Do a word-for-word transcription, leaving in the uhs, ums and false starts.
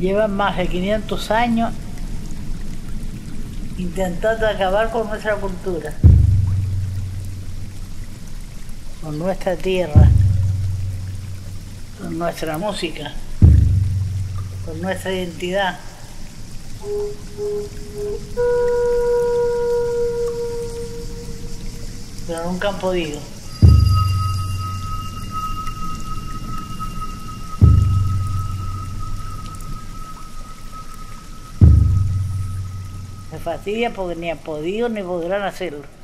llevan más de quinientos años intentando acabar con nuestra cultura, con nuestra tierra, con nuestra música, con nuestra identidad. Pero nunca han podido. Se fastidia porque ni han podido ni podrán hacerlo.